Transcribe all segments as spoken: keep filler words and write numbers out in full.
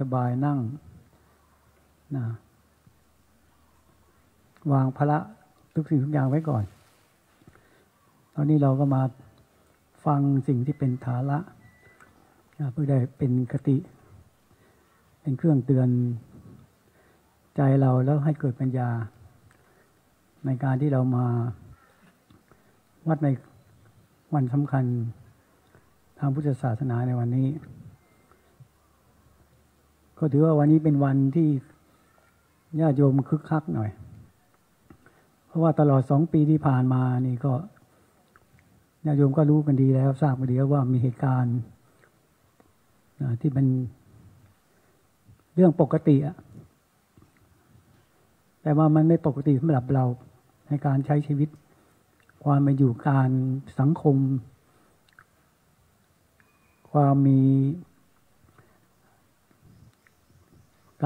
สบายๆนั่งนะวางภาระทุกสิ่งทุกอย่างไว้ก่อนตอนนี้เราก็มาฟังสิ่งที่เป็นสาระเพื่อได้เป็นคติเป็นเครื่องเตือนใจเราแล้วให้เกิดปัญญาในการที่เรามาวัดในวันสำคัญทางพุทธศาสนาในวันนี้ก็ถือว่าวันนี้เป็นวันที่ญาติโยมคึกคักหน่อยเพราะว่าตลอดสองปีที่ผ่านมานี่ก็ญาติโยมก็รู้กันดีแล้วทราบกันดีแล้วว่ามีเหตุการณ์ที่เป็นเรื่องปกติอะแต่ว่ามันไม่ปกติสำหรับเราในการใช้ชีวิตความเป็นอยู่การสังคมความมี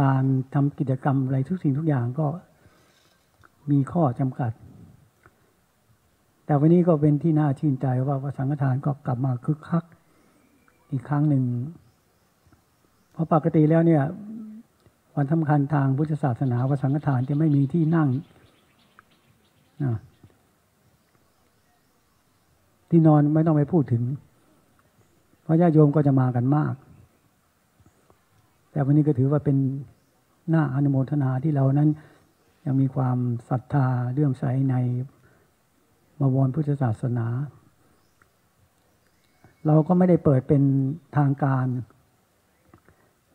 การทำกิจกรรมอะไรทุกสิ่งทุกอย่างก็มีข้อจำกัดแต่วันนี้ก็เป็นที่น่าชื่นใจว่าสังฆทานก็กลับมาคึกคักอีกครั้งหนึ่งเพราะปกติแล้วเนี่ยวันสำคัญทางพุทธศาสนาว่าสังฆทานจะไม่มีที่นั่งนะที่นอนไม่ต้องไปพูดถึงเพราะญาติโยมก็จะมากันมากแต่วันนี้ก็ถือว่าเป็นหน้าอนุโมทนาที่เรานั้นยังมีความศรัทธาเลื่อมใสในบวรพุทธศาสนาเราก็ไม่ได้เปิดเป็นทางการ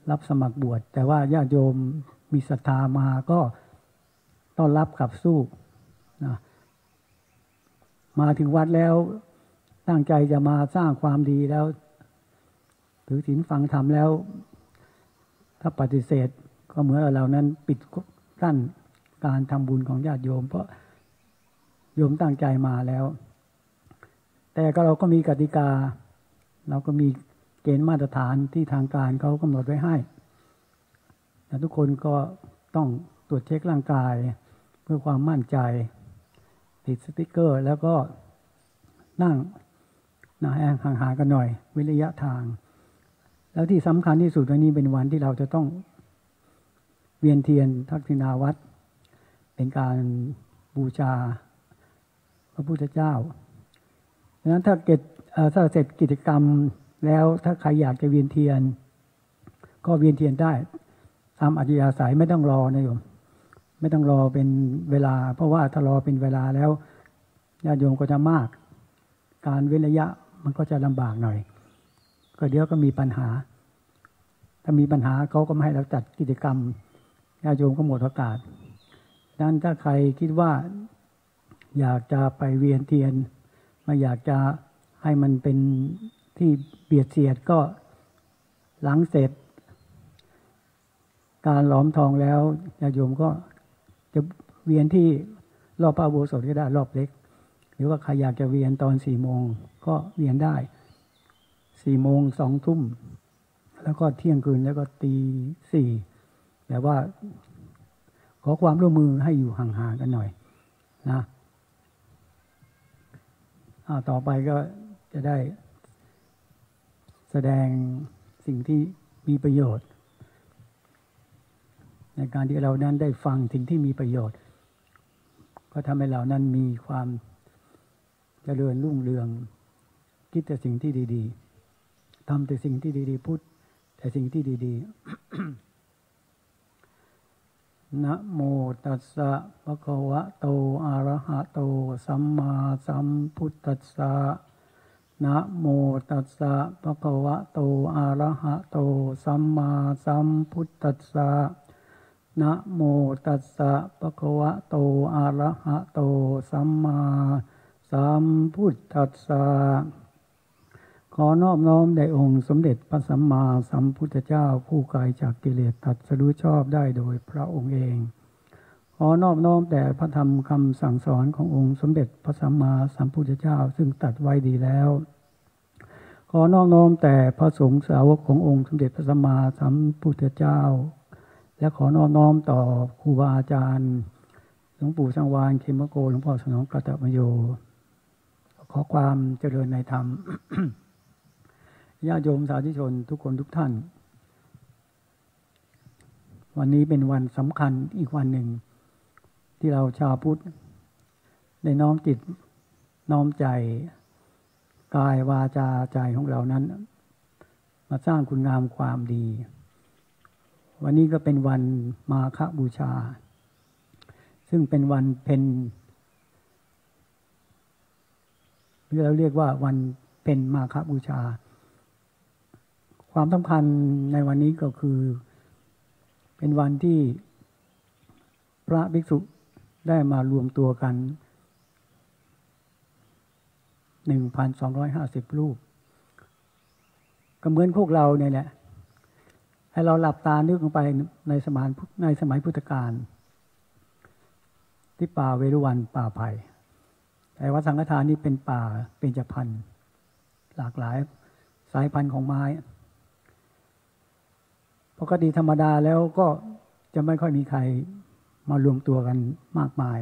รับสมัครบวชแต่ว่าญาติโยมมีศรัทธามาก็ต้อนรับกับสู้นะมาถึงวัดแล้วตั้งใจจะมาสร้างความดีแล้วถือศีลฟังธรรมแล้วถ้าปฏิเสธก็เหมือนเรานั้นปิดกั้นการทำบุญของญาติโยมเพราะโยมตั้งใจมาแล้วแต่ก็เราก็มีกติกาเราก็มีเกณฑ์มาตรฐานที่ทางการเขากำหนดไว้ให้แต่ทุกคนก็ต้องตรวจเช็คร่างกายเพื่อความมั่นใจติดสติ๊กเกอร์แล้วก็นั่งนะแห่งห่างๆกันหน่อยเว้นระยะทางแล้วที่สำคัญที่สุดวันนี้เป็นวันที่เราจะต้องเวียนเทียนทักษิณาวัตรเป็นการบูชาพระพุทธเจ้าดังนั้นถ้าเกิดถ้าเสร็จกิจกรรมแล้วถ้าใครอยากจะเวียนเทียนก็เวียนเทียนได้ตามอัธยาศัยไม่ต้องรอนะโยมไม่ต้องรอเป็นเวลาเพราะว่าถ้ารอเป็นเวลาแล้วญาติโยมก็จะมากการเว้นระยะมันก็จะลำบากหน่อยก็เดี๋ยวก็มีปัญหาถ้ามีปัญหาเขาก็ไม่ให้เราจัดกิจกรรมญาติโยมก็หมดโอกาสดังนั้นถ้าใครคิดว่าอยากจะไปเวียนเทียนไม่อยากจะให้มันเป็นที่เบียดเสียดก็หลังเสร็จการหลอมทองแล้วญาติโยมก็จะเวียนที่รอบพระอุโบสถก็ได้รอบเล็กหรือว่าใครอยากจะเวียนตอนสี่โมงก็เวียนได้สี่โมงสองทุ่มแล้วก็เที่ยงคืนแล้วก็ตีสี่แต่ว่าขอความร่วมมือให้อยู่ห่างๆกันหน่อยนะต่อไปก็จะได้แสดงสิ่งที่มีประโยชน์ในการที่เรานั้นได้ฟังสิ่งที่มีประโยชน์ก็ทำให้เรานั้นมีความเจริญรุ่งเรืองคิดแต่สิ่งที่ดีๆทำแต่สิ่งที่ดีๆพูดแต่สิ่งที่ดีๆนะโมตัสสะภะคะวะโตอะระหะโตสัมมาสัมพุทธัสสะนะโมตัสสะภะคะวะโตอะระหะโตสัมมาสัมพุทธัสสะนะโมตัสสะภะคะวะโตอะระหะโตสัมมาสัมพุทธัสสะขอนอบน้อมแด่องค์สมเด็จพระสัมมาสัมพุทธเจ้าผู้ไกลจากกิเลสตัดสรู้ชอบได้โดยพระองค์เองขอนอบน้อมแด่พระธรรมคำสั่งสอนขององค์สมเด็จพระสัมมาสัมพุทธเจ้าซึ่งตัดไว้ดีแล้วขอนอบน้อมแต่พระสงฆ์สาวกขององค์สมเด็จพระสัมมาสัมพุทธเจ้าและขอนอบน้อมต่อครูบาอาจารย์หลวงปู่สังวานเขมโกหลวงพ่อสนองกัตตมโยขอความเจริญในธรรม ญาติโยมสาธุชนทุกคนทุกท่าน วันนี้เป็นวันสำคัญอีกวันหนึ่งที่เราชาวพุทธได้น้อมจิตน้อมใจกายวาจาใจของเรานั้นมาสร้างคุณงามความดีวันนี้ก็เป็นวันมาฆบูชาซึ่งเป็นวันเพ็ญเราเรียกว่าวันเพ็ญมาฆบูชาความสำคัญในวันนี้ก็คือเป็นวันที่พระภิกษุได้มารวมตัวกัน หนึ่งพันสองร้อยห้าสิบ รูปก็เหมือนพวกเราเนี่ยแหละให้เราหลับตานึกลงไปในสมัยในสมัยพุทธกาลที่ป่าเวรุวันป่าไผ่แต่วัดสังฆทานนี่เป็นป่าเป็นเบญจพรรณหลากหลายสายพันธุ์ของไม้ปกติธรรมดาแล้วก็จะไม่ค่อยมีใครมารวมตัวกันมากมาย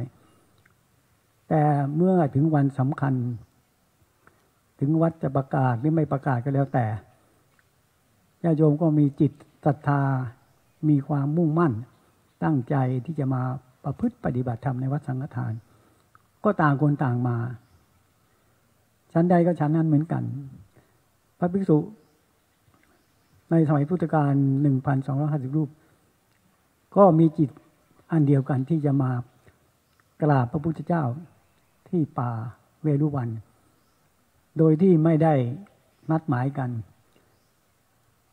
แต่เมื่อถึงวันสำคัญถึงวัดจะประกาศหรือไม่ประกาศก็แล้วแต่ญาติโยมก็มีจิตศรัทธามีความมุ่งมั่นตั้งใจที่จะมาประพฤติปฏิบัติธรรมในวัดสังฆทานก็ต่างคนต่างมาชั้นใดก็ชั้นนั้นเหมือนกันพระภิกษุในสมัยพุทธกาล หนึ่งพันสองร้อยห้าสิบ รูปก็มีจิตอันเดียวกันที่จะมากราบพระพุทธเจ้าที่ป่าเวรุวันโดยที่ไม่ได้นัดหมายกัน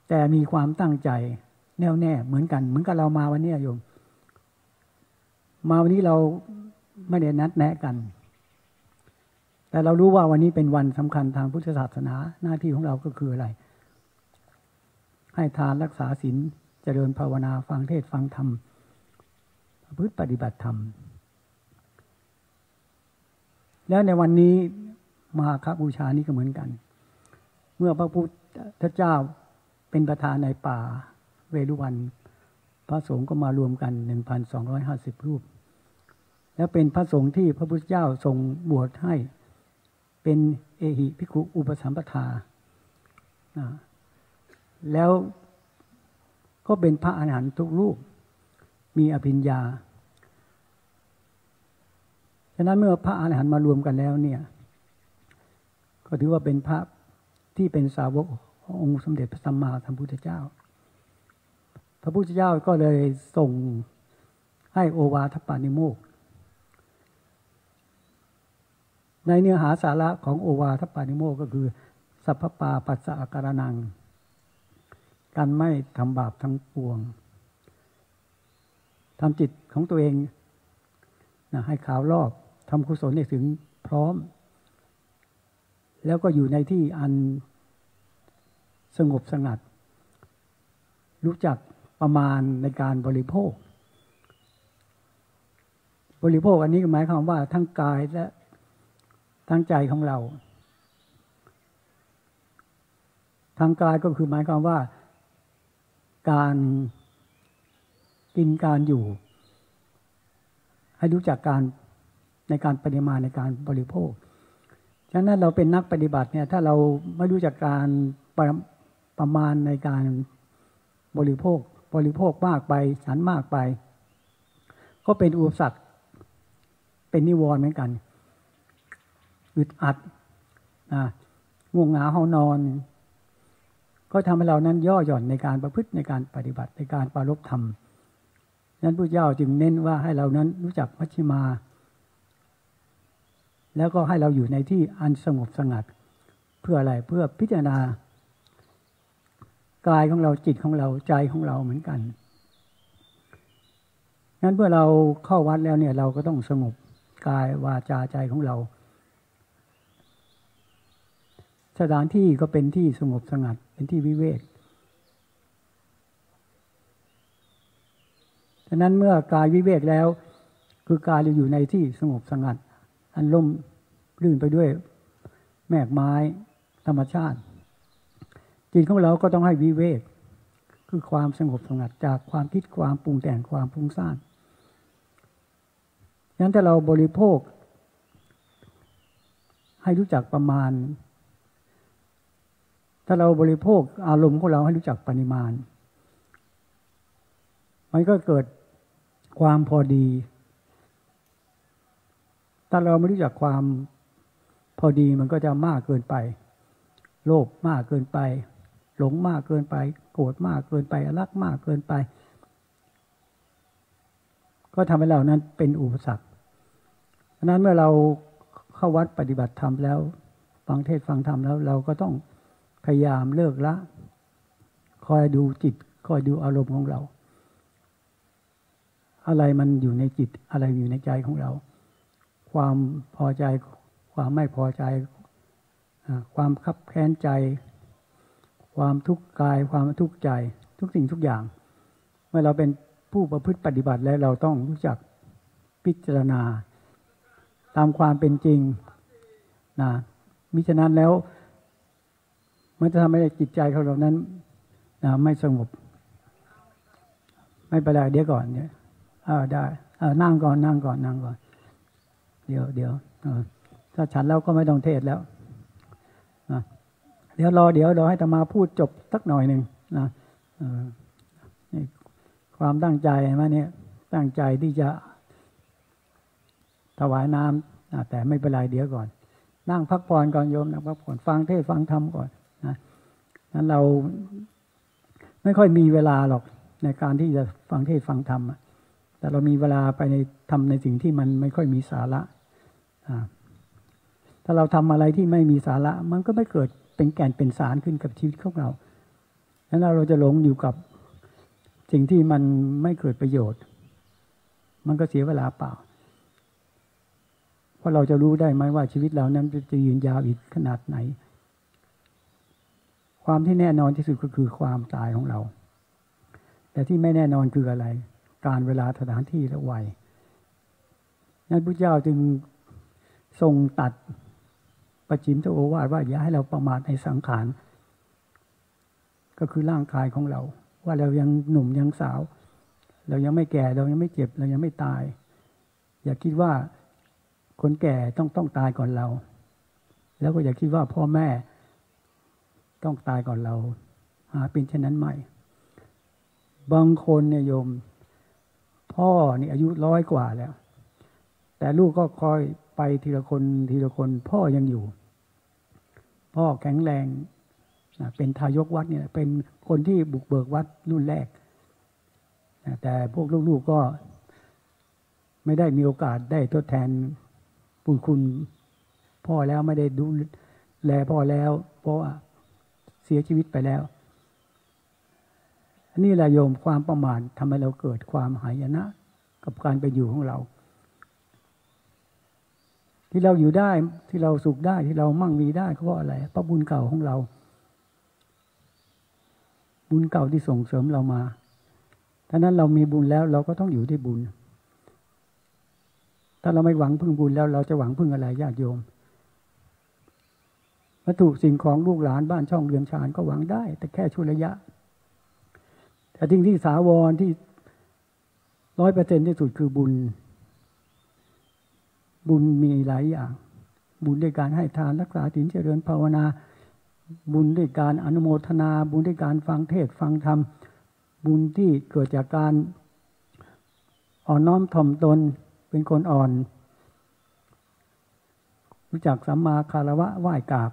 แต่มีความตั้งใจแน่วแน่เหมือนกันเหมือนกับเรามาวันนี้โยมมาวันนี้เราไม่ได้นัดแนะกันแต่เรารู้ว่าวันนี้เป็นวันสำคัญทางพุทธศาสนาหน้าที่ของเราก็คืออะไรให้ทานรักษาศีลเจริญภาวนาฟังเทศน์ฟังธรรมประพฤติปฏิบัติธรรมแล้วในวันนี้มหาฆบูชานี้ก็เหมือนกันเมื่อพระพุทธเจ้าเป็นประธานในป่าเวรุวันพระสงฆ์ก็มารวมกัน หนึ่งพันสองร้อยห้าสิบ รูปและเป็นพระสงฆ์ที่พระพุทธเจ้าทรงบวชให้เป็นเอหิภิกขุอุปสัมปทาแล้วก็เป็นพระอรหันต์ทุกรูปมีอภิญญาฉะนั้นเมื่อพระอรหันต์มารวมกันแล้วเนี่ยก็ถือว่าเป็นพระที่เป็นสาวกขององค์สมเด็จพระสัมมาสัมพุทธเจ้าพระพุทธเจ้าก็เลยส่งให้โอวาทปาณิโมกข์ในเนื้อหาสาระของโอวาทปาณิโมกข์ก็คือสัพพปาปัสสะอาการังการไม่ทำบาปทั้งปวงทำจิตของตัวเองนะให้ขาวรอบทำกุศลให้ถึงพร้อมแล้วก็อยู่ในที่อันสงบสงัดรู้จักประมาณในการบริโภคบริโภคอันนี้หมายความว่าทั้งกายและทั้งใจของเราทางกายก็คือหมายความว่าการกินการอยู่ให้รู้จักการในการปริมาณในการบริโภคฉะนั้นเราเป็นนักปฏิบัติเนี่ยถ้าเราไม่รู้จักการประประมาณในการบริโภคบริโภคมากไปฉันมากไปก็เป็นอุปสรรคเป็นนิวรณ์เหมือนกันอึดอัดนะง่วงเหงาเฮานอนก็ทำให้เรานั้นย่อหย่อนในการประพฤติในการปฏิบัติในการปรารภธรรมนั้นพระเจ้าจึงเน้นว่าให้เรานั้นรู้จักมัชฌิมาแล้วก็ให้เราอยู่ในที่อันสงบสงัดเพื่ออะไรเพื่อพิจารณากายของเราจิตของเราใจของเราเหมือนกันนั้นเมื่อเราเข้าวัดแล้วเนี่ยเราก็ต้องสงบกายวาจาใจของเราสถานที่ก็เป็นที่สงบสงัดเป็นที่วิเวกฉะนั้นเมื่อกายวิเวกแล้วคือกายเราอยู่ในที่สงบสงัดอันร่มรื่นไปด้วยแมกไม้ธรรมชาติจิตของเราก็ต้องให้วิเวกคือความสงบสงัดจากความคิดความปรุงแต่งความฟุ้งซ่านฉะนั้นถ้าเราบริโภคให้รู้จักประมาณถ้าเราบริโภคอารมณ์ของเราให้รู้จักปริมาณ มันก็เกิดความพอดีถ้าเราไม่รู้จักความพอดีมันก็จะมากเกินไปโลภมากเกินไปหลงมากเกินไปโกรธมากเกินไปรักมากเกินไปก็ทำให้เรานั้นเป็นอุปสรรคฉะนั้นเมื่อเราเข้าวัดปฏิบัติธรรมแล้วฟังเทศฟังธรรมแล้วเราก็ต้องพยายามเลิกละคอยดูจิตคอยดูอารมณ์ของเราอะไรมันอยู่ในจิตอะไรอยู่ในใจของเราความพอใจความไม่พอใจความคับแค้นใจความทุกข์กายความทุกข์ใจทุกสิ่งทุกอย่างเมื่อเราเป็นผู้ประพฤติปฏิบัติแล้วเราต้องรู้จักพิจารณาตามความเป็นจริงนะมิฉะนั้นแล้วมันจะทำให้จิตใจของเรานั้นนะไม่สงบไม่เป็นไรเดี๋ยวก่อนเนี่ยอ้าวได้อ้าวนั่งก่อนนั่งก่อนนั่งก่อนเดี๋ยวเดี๋ยวถ้าฉันแล้วก็ไม่ต้องเทศแล้วนะเดี๋ยวรอเดี๋ยวรอให้อาตมาพูดจบสักหน่อยหนึ่งนะนี่ความตั้งใจมาเนี่ยตั้งใจที่จะถวายน้ำแต่ไม่เป็นไรเดี๋ยวก่อนนั่งพักผ่อนก่อนโยมนั่งพักผ่อนฟังเทศฟังธรรมก่อนนะนั้นเราไม่ค่อยมีเวลาหรอกในการที่จะฟังเทศฟังธรรมแต่เรามีเวลาไปในทำในสิ่งที่มันไม่ค่อยมีสาระถ้าเราทำอะไรที่ไม่มีสาระมันก็ไม่เกิดเป็นแก่นเป็นสารขึ้นกับชีวิตของเราแล้วเราจะหลงอยู่กับสิ่งที่มันไม่เกิดประโยชน์มันก็เสียเวลาเปล่าเพราะเราจะรู้ได้ไหมว่าชีวิตเรานั้นจะยืนยาวอีกขนาดไหนความที่แน่นอนที่สุดก็คือความตายของเราแต่ที่ไม่แน่นอนคืออะไรการเวลาสถานที่และวัยนั้นพระเจ้าจึงทรงตัดประจิมโทโอวาทว่าอย่าให้เราประมาทในสังขารก็คือร่างกายของเราว่าเรายังหนุ่มยังสาวเรายังไม่แก่เรายังไม่เจ็บเรายังไม่ตายอย่าคิดว่าคนแก่ต้องต้องตายก่อนเราแล้วก็อย่าคิดว่าพ่อแม่ต้องตายก่อนเราหาเป็นเช่นนั้นไม่บางคนเนี่ยโยมพ่อนี่อายุร้อยกว่าแล้วแต่ลูกก็คอยไปทีละคนทีละคนพ่อยังอยู่พ่อแข็งแรงเป็นทายกวัดเนี่ยเป็นคนที่บุกเบิกวัดรุ่นแรกแต่พวกลูกๆก็ไม่ได้มีโอกาสได้ทดแทนบุญคุณพ่อแล้วไม่ได้ดูแลพ่อแล้วเพราะว่าเสียชีวิตไปแล้วอันนี้แหละโยมความประมาททำให้เราเกิดความหายนะกับการไปอยู่ของเราที่เราอยู่ได้ที่เราสุขได้ที่เรามั่งมีได้เพราะอะไรเพราะบุญเก่าของเราบุญเก่าที่ส่งเสริมเรามาถ้านั้นเรามีบุญแล้วเราก็ต้องอยู่ด้วยบุญถ้าเราไม่หวังพึ่งบุญแล้วเราจะหวังพึ่งอะไรญาติโยมวัตถุสิ่งของลูกหลานบ้านช่องเรือนชานก็หวังได้แต่แค่ชั่วระยะแต่สิ่งที่สาวรที่ ร้อยเปอร์เซ็นต์ ที่สุดคือบุญบุญมีหลายอย่างบุญด้วยการให้ทานรักษาศีลเจริญภาวนาบุญด้วยการอนุโมทนาบุญด้วยการฟังเทศน์ฟังธรรมบุญที่เกิดจากการอ่อนน้อมถ่อมตนเป็นคนอ่อนรู้จักสัมมาคารวะไหว้กราบ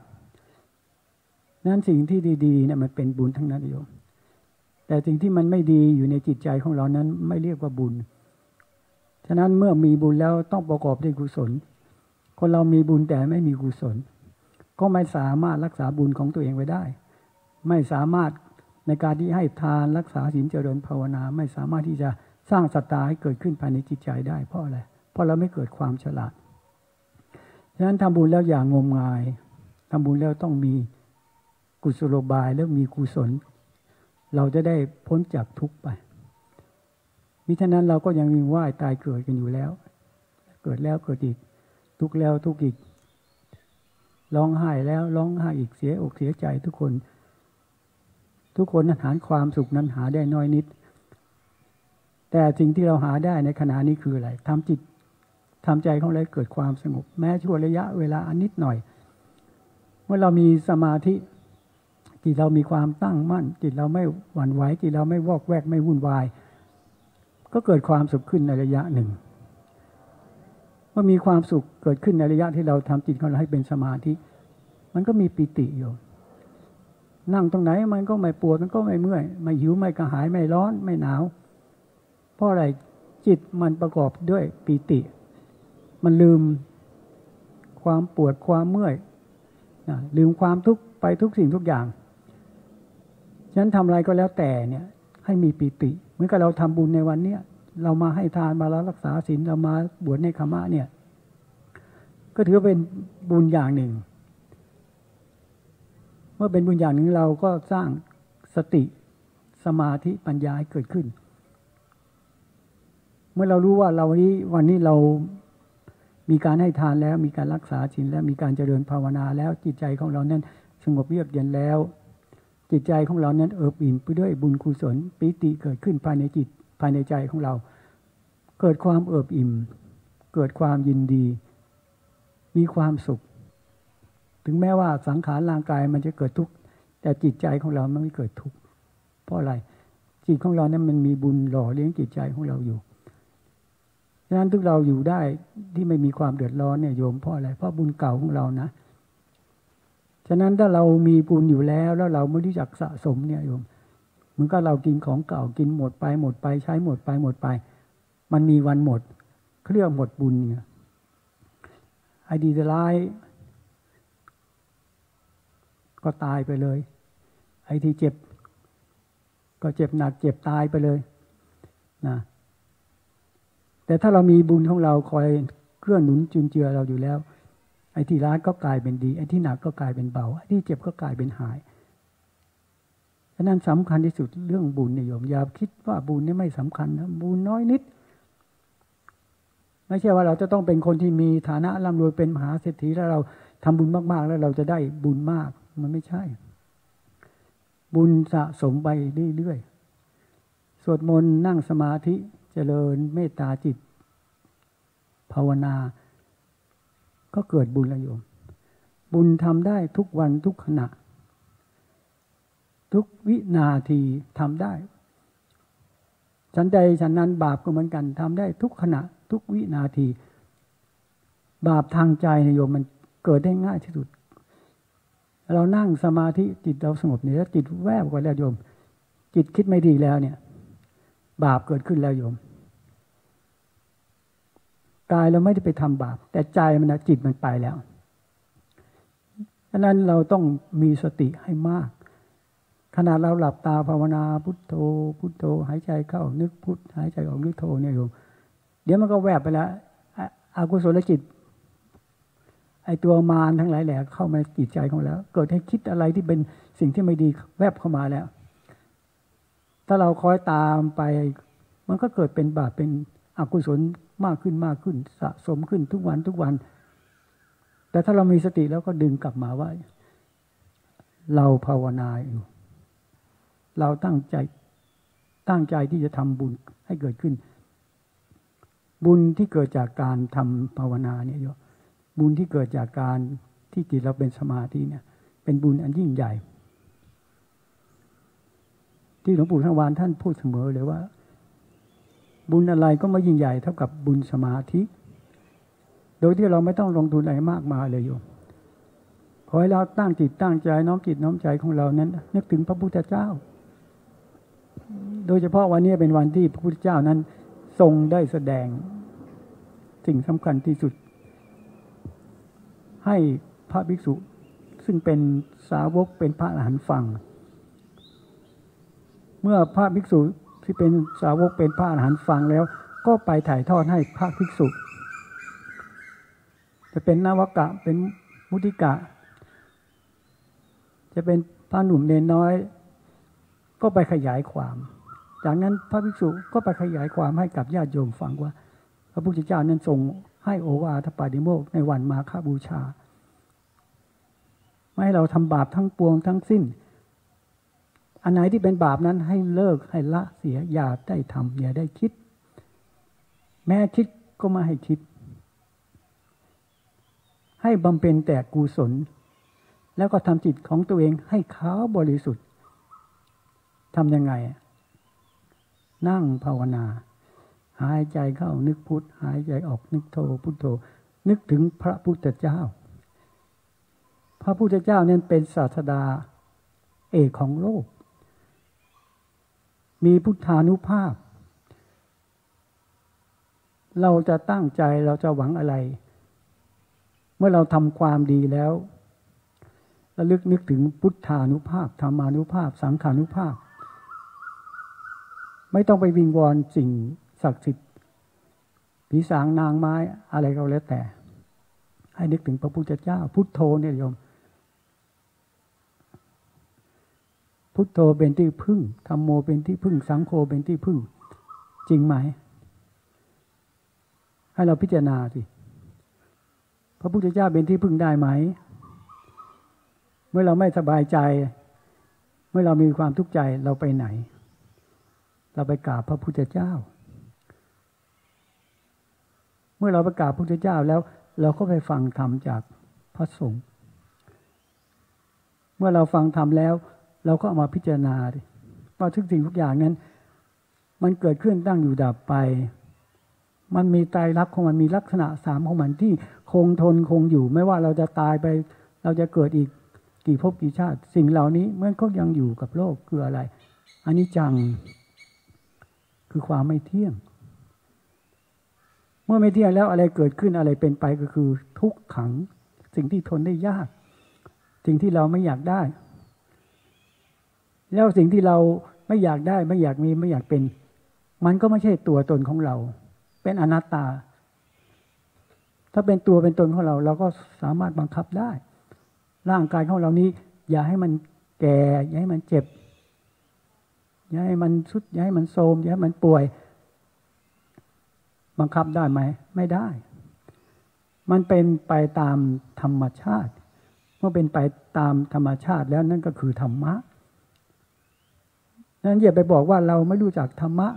นั้นสิ่งที่ดีๆเนี่ยมันเป็นบุญทั้งนั้นโยมแต่สิ่งที่มันไม่ดีอยู่ในจิตใจของเรานั้นไม่เรียกว่าบุญฉะนั้นเมื่อมีบุญแล้วต้องประกอบด้วยกุศลคนเรามีบุญแต่ไม่มีกุศลก็ไม่สามารถรักษาบุญของตัวเองไว้ได้ไม่สามารถในการที่ให้ทานรักษาศีลเจริญภาวนาไม่สามารถที่จะสร้างศรัทธาให้เกิดขึ้นภายในจิตใจได้เพราะอะไรเพราะเราไม่เกิดความฉลาดฉะนั้นทำบุญแล้วอย่างงมงายทำบุญแล้วต้องมีกุศโลบายแล้วมีกุศลเราจะได้พ้นจากทุกข์ไปมิฉะนั้นเราก็ยังมีว่ายตายเกิดกันอยู่แล้วเกิดแล้วเกิดอีกทุกข์แล้วทุกข์อีกร้องไห้แล้วร้องไห้อีกเสียอกเสียใจทุกคนทุกคนนั้นหาความสุขนั้นหาได้น้อยนิดแต่สิ่งที่เราหาได้ในขณะนี้คืออะไรทำจิตทำใจของเราเกิดความสงบแม้ชั่วระยะเวลาอันนิดหน่อยเมื่อเรามีสมาธิจิตเรามีความตั้งมั่นจิตเราไม่หวั่นไหวจิตเราไม่วอกแวกไม่วุ่นวาย ก็เกิดความสุขขึ้นในระยะหนึ่งเมื่อมีความสุขเกิดขึ้นในระยะที่เราทำจิตของเราให้เป็นสมาธิมันก็มีปิติอยู่นั่งตรงไหนมันก็ไม่ปวดมันก็ไม่เมื่อยไม่หิวไม่กระหายไม่ร้อนไม่หนาวเพราะอะไรจิตมันประกอบด้วยปิติมันลืมความปวดความเมื่อยลืมความทุกข์ไปทุกสิ่งทุกอย่างฉะนั้นทำอะไรก็แล้วแต่เนี่ยให้มีปิติเหมือนกับเราทำบุญในวันเนี้ยเรามาให้ทานมารักษาศีลเรามาบวชในคมะเนี่ยก็ถือเป็นบุญอย่างหนึ่งเมื่อเป็นบุญอย่างหนึ่งเราก็สร้างสติสมาธิปัญญาให้เกิดขึ้นเมื่อเรารู้ว่าเรานี้วันนี้เรามีการให้ทานแล้วมีการรักษาศีลแล้วมีการเจริญภาวนาแล้วจิตใจของเรานั้นสงบเยือกเย็นแล้วจิตใจของเรานั้นเอิบอิ่มไปด้วยบุญกุศลปิติเกิดขึ้นภายในจิตภายในใจของเราเกิดความเอิบอิ่มเกิดความยินดีมีความสุขถึงแม้ว่าสังขารร่างกายมันจะเกิดทุกข์แต่จิตใจของเรามันไม่เกิดทุกข์เพราะอะไรจิตของเรานั้นมันมีบุญหล่อเลี้ยงจิตใจของเราอยู่ฉะนั้นทุกเราอยู่ได้ที่ไม่มีความเดือดร้อนเนี่ยโยมเพราะอะไรเพราะบุญเก่าของเรานะฉะนั้นถ้าเรามีบุญอยู่แล้วแล้วเราไม่รู้จักสะสมเนี่ยโยมเหมือนกับเรากินของเก่ากินหมดไปหมดไปใช้หมดไปหมดไปมันมีวันหมดเครื่องหมดบุญเนี่ยไอ้ดีจะร้ายก็ตายไปเลยไอ้ที่เจ็บก็เจ็บหนักเจ็บตายไปเลยนะแต่ถ้าเรามีบุญของเราคอยเคลื่อนหนุนจุนเจือเราอยู่แล้วไอ้ที่ร้ายก็กลายเป็นดีไอ้ที่หนักก็กลายเป็นเบาไอ้ที่เจ็บก็กลายเป็นหายฉะนั้นสำคัญที่สุดเรื่องบุญเนี่ยโยมอย่าคิดว่าบุญนี่ไม่สำคัญนะบุญน้อยนิดไม่ใช่ว่าเราจะต้องเป็นคนที่มีฐานะร่ำรวยเป็นมหาเศรษฐีแล้วเราทำบุญมากๆแล้วเราจะได้บุญมากมันไม่ใช่บุญสะสมไปเรื่อยๆสวดมนต์นั่งสมาธิเจริญเมตตาจิตภาวนาก็เกิดบุญแล้วโยมบุญทำได้ทุกวันทุกขณะทุกวินาทีทำได้ฉันใดฉันนั้นบาปก็เหมือนกันทำได้ทุกขณะทุกวินาทีบาปทางใจนะโยมมันเกิดได้ง่ายที่สุดเรานั่งสมาธิจิตเราสงบเนี่ยแล้วจิตแวบกว่าแล้วโยมจิตคิดไม่ดีแล้วเนี่ยบาปเกิดขึ้นแล้วโยมกายเราไม่ได้ไปทำบาปแต่ใจมันนะจิตมันไปแล้วฉะนั้นเราต้องมีสติให้มากขณะเราหลับตาภาวนาพุทโธพุทโธหายใจเข้านึกพุทหายใจออกนึกโธเนี่ยโยมเดี๋ยวมันก็แวบไปแล้วอกุศลจิตไอตัวมารทั้งหลายแหละเข้ามาจิตใจของเราเกิดให้คิดอะไรที่เป็นสิ่งที่ไม่ดีแวบเข้ามาแล้วถ้าเราคอยตามไปมันก็เกิดเป็นบาปเป็นอกุศลมากขึ้นมากขึ้นสะสมขึ้นทุกวันทุกวันแต่ถ้าเรามีสติแล้วก็ดึงกลับมาว่าเราภาวนาอยู่เราตั้งใจตั้งใจที่จะทำบุญให้เกิดขึ้นบุญที่เกิดจากการทำภาวนาเนี่ยโยมบุญที่เกิดจากการที่จิตเราเป็นสมาธิเนี่ยเป็นบุญอันยิ่งใหญ่ที่หลวงปู่สังวานท่านพูดเสมอเลยว่าบุญอะไรก็ไม่ยิ่งใหญ่เท่ากับบุญสมาธิโดยที่เราไม่ต้องลงทุนอะไรมากมายเลยโยมขอให้เราตั้งจิตตั้งใจน้อมจิตน้อมใจของเรานั้นนึกถึงพระพุทธเจ้าโดยเฉพาะวันนี้เป็นวันที่พระพุทธเจ้านั้นทรงได้แสดงสิ่งสำคัญที่สุดให้พระภิกษุซึ่งเป็นสาวกเป็นพระอรหันต์ฟังเมื่อพระภิกษุที่เป็นสาวกเป็นพระอรหันต์ฟังแล้วก็ไปถ่ายทอดให้พระภิกษุจะเป็นนวกะเป็นมุทิกะจะเป็นพระหนุ่มเนนน้อยก็ไปขยายความจากนั้นพระภิกษุก็ไปขยายความให้กับญาติโยมฟังว่าพระพุทธเจ้านั้นทรงให้โอวาทปาฏิโมกข์ในวันมาฆบูชาไม่ให้เราทำบาปทั้งปวงทั้งสิ้นอันไหนที่เป็นบาปนั้นให้เลิกให้ละเสียอย่าได้ทำอย่าได้คิดแม้คิดก็ไม่ให้คิดให้บำเพ็ญแต่กุศลแล้วก็ทำจิตของตัวเองให้ขาวบริสุทธิ์ทำยังไงนั่งภาวนา หายใจเข้านึกพุทธหายใจออกนึกโธพุทโธนึกถึงพระพุทธเจ้าพระพุทธเจ้าเนี่ยเป็นศาสดาเอกของโลกมีพุทธานุภาพเราจะตั้งใจเราจะหวังอะไรเมื่อเราทำความดีแล้วระลึกนึกถึงพุทธานุภาพธรรมานุภาพสังขานุภาพไม่ต้องไปวิงวอนสิ่งศักดิ์สิทธิ์ผีสางนางไม้อะไรก็แล้วแต่ให้นึกถึงพระพุทธเจ้าพุทโธเนี่ยโยมพุทโธเป็นที่พึ่งธัมโมเป็นที่พึ่งสังโฆเป็นที่พึ่งจริงไหมให้เราพิจารณาสิพระพุทธเจ้าเป็นที่พึ่งได้ไหมเมื่อเราไม่สบายใจเมื่อเรามีความทุกข์ใจเราไปไหนเราไปกราบพระพุทธเจ้าเมื่อเราไปกราบพระพุทธเจ้าแล้วเราก็ไปฟังธรรมจากพระสงฆ์เมื่อเราฟังธรรมแล้วเราก็เอามาพิจารณาว่าทุกสิ่งทุกอย่างนั้นมันเกิดขึ้นตั้งอยู่ดับไปมันมีไตรลักษณ์ของมันมีลักษณะสามของมันที่คงทนคงอยู่ไม่ว่าเราจะตายไปเราจะเกิดอีกกี่ภพกี่ชาติสิ่งเหล่านี้มันก็ยังอยู่กับโลกคืออะไรอนิจจังคือความไม่เที่ยงเมื่อไม่เที่ยงแล้วอะไรเกิดขึ้นอะไรเป็นไปก็คือทุกขังสิ่งที่ทนได้ยากสิ่งที่เราไม่อยากได้แล้วสิ่งที่เราไม่อยากได้ไม่อยากมีไม่อยากเป็นมันก็ไม่ใช่ตัวตนของเราเป็นอนัตตาถ้าเป็นตัวเป็นตนของเราเราก็สามารถบังคับได้ร่างกายของเรานี้อย่าให้มันแก่อย่าให้มันเจ็บอย่าให้มันทรุดอย่าให้มันโทรมอย่าให้มันป่วยบังคับได้ไหมไม่ได้มันเป็นไปตามธรรมชาติเมื่อเป็นไปตามธรรมชาติแล้วนั่นก็คือธรรมะนั้นอย่าไปบอกว่าเราไม่รู้จักธรรมะ